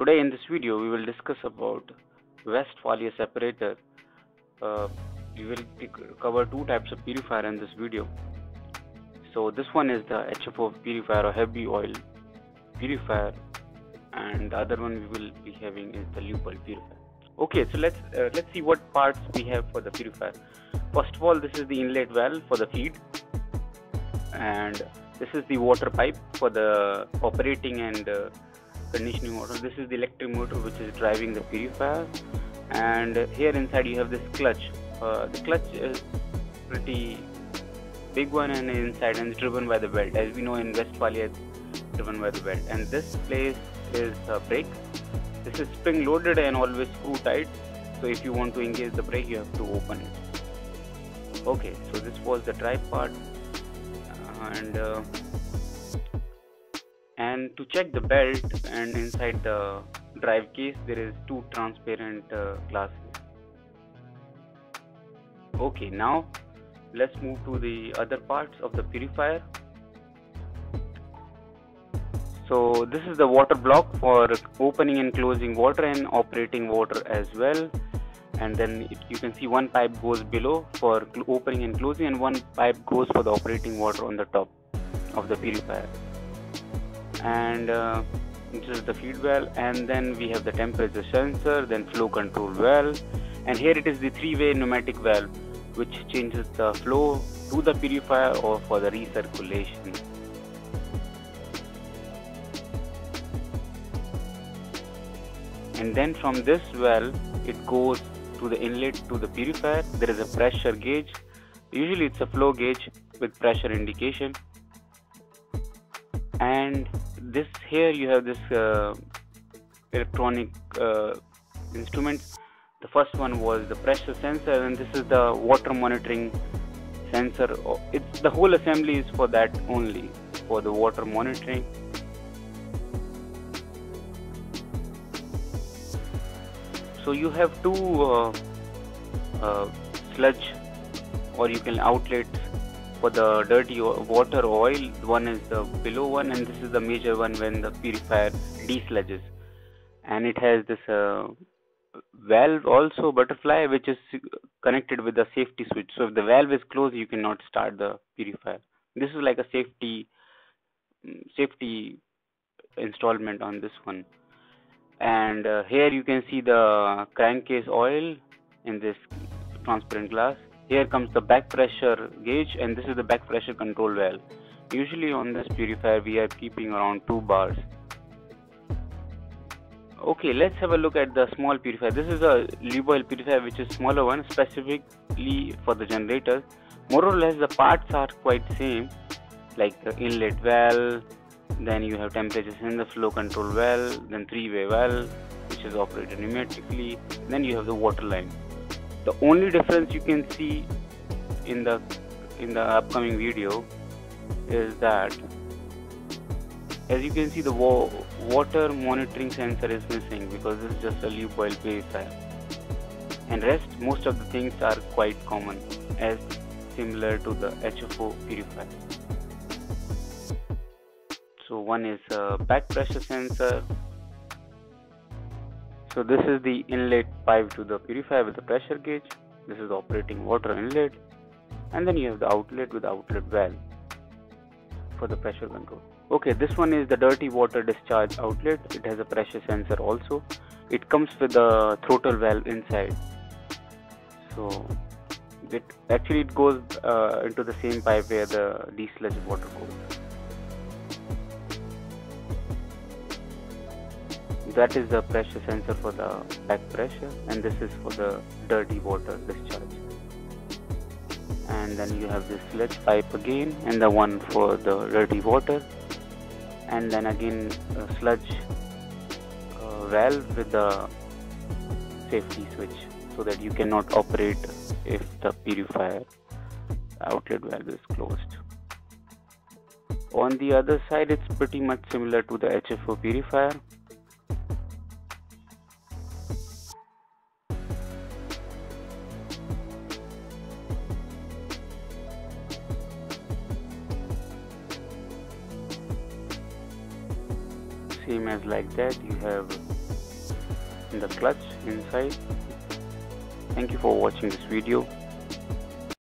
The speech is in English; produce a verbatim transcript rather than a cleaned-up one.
Today in this video we will discuss about Westfalia separator. Uh, we will cover two types of purifier in this video. So this one is the H F O purifier or heavy oil purifier, and the other one we will be having is the lube oil purifier. Okay, so let's uh, let's see what parts we have for the purifier. First of all, this is the inlet valve for the feed, and this is the water pipe for the operating and uh, conditioning motor. This is the electric motor which is driving the purifier, and here inside you have this clutch. Uh, the clutch is pretty big one and inside and is driven by the belt. As we know in Westfalia, it's driven by the belt. And this place is the brake. This is spring loaded and always screw tight, so if you want to engage the brake you have to open it. Okay, so this was the drive part, and uh, and to check the belt and inside the drive case there is two transparent uh, glasses. Okay, now let's move to the other parts of the purifier. So this is the water block for opening and closing water and operating water as well, and then it, you can see one pipe goes below for opening and closing and one pipe goes for the operating water on the top of the purifier. And uh, this is the feed valve, and then we have the temperature sensor, then flow control valve, and here it is the three-way pneumatic valve which changes the flow to the purifier or for the recirculation. And then from this valve it goes to the inlet to the purifier. There is a pressure gauge, usually it's a flow gauge with pressure indication, and this here you have this uh, electronic uh, instruments. The first one was the pressure sensor, and this is the water monitoring sensor. It's the whole assembly is for that only, for the water monitoring. So you have two uh, uh, sludge, or you can outlet for the dirty water oil. One is the below one, and this is the major one when the purifier desludges, and it has this uh, valve also, butterfly, which is connected with the safety switch. So if the valve is closed you cannot start the purifier. This is like a safety safety installment on this one. And uh, here you can see the crankcase oil in this transparent glass. Here comes the back pressure gauge, and this is the back pressure control valve. Usually on this purifier we are keeping around two bars. Okay, let's have a look at the small purifier. This is a lube oil purifier which is smaller one, specifically for the generators. More or less the parts are quite same, like the inlet valve, then you have temperature sensor, flow control valve, then three-way valve which is operated pneumatically, then you have the water line. The only difference you can see in the in the upcoming video is that, as you can see, the wa water monitoring sensor is missing because this is just a lube oil purifier, and rest most of the things are quite common as similar to the H F O purifier. So one is a back pressure sensor. So this is the inlet pipe to the purifier with the pressure gauge. This is the operating water inlet, and then you have the outlet with the outlet valve for the pressure control. Okay, this one is the dirty water discharge outlet. It has a pressure sensor also. It comes with the throttle valve inside. So it actually it goes uh, into the same pipe where the desludge water goes. That is the pressure sensor for the back pressure, and this is for the dirty water discharge. And then you have this sludge pipe again, and the one for the dirty water, and then again a sludge uh, valve with the safety switch so that you cannot operate if the purifier outlet valve is closed. On the other side it's pretty much similar to the H F O purifier. Same as like that, you have in the clutch inside. Thank you for watching this video.